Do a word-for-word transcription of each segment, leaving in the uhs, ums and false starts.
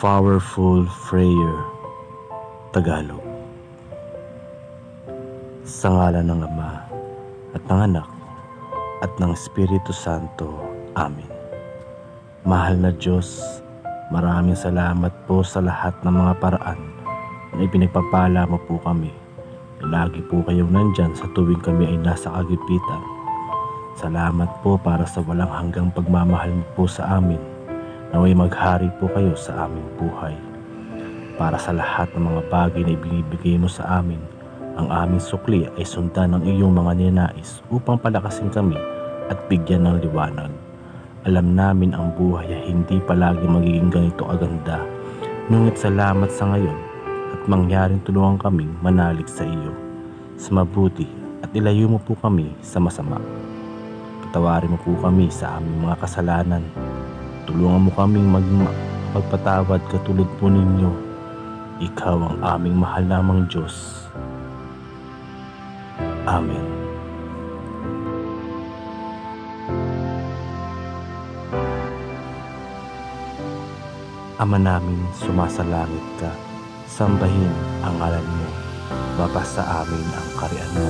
Powerful Prayer, Tagalog. Sa ngalan ng Ama, at ng Anak, at ng Espiritu Santo. Amen. Mahal na Diyos, maraming salamat po sa lahat ng mga paraan na ipinagpapala mo po kami. Lagi po kayong nandyan sa tuwing kami ay nasa kagipitan. Salamat po para sa walang hanggang pagmamahal mo po sa amin. Naway maghari po kayo sa aming buhay. Para sa lahat ng mga bagay na ibinibigay mo sa amin, ang aming sukli ay sundan ng iyong mga ninais upang palakasin kami at bigyan ng liwanag. Alam namin ang buhay ay hindi palagi magiging ganito aganda, ngunit salamat sa ngayon at mangyaring tulungan kaming manalig sa iyo sa mabuti at ilayo mo po kami sa masama. Patawarin mo po kami sa aming mga kasalanan. Tulungan mo kaming magpatawad katulad po ninyo. Ikaw ang aming mahal namang Diyos. Amen. Ama namin, sumasalangit ka. Sambahin ang ngalan mo. Mapasa sa amin ang kaharian mo.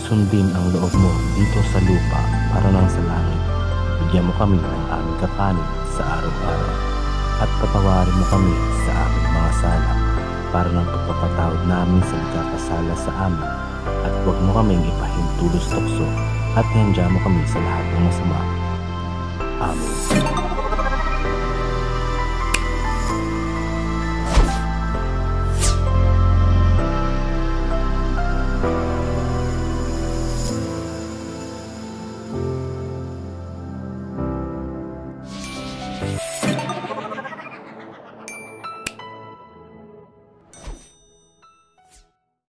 Sundin ang loob mo dito sa lupa para nang sa langit. Bigyan mo kami ng aming kakanin sa araw-araw at patawarin mo kami sa aming mga sala para ng pagpapatawad namin sa nagkakasala sa amin at huwag mo kaming ipahintulos tukso at hihanda mo kami sa lahat ng masama. Amen. We'll be right back.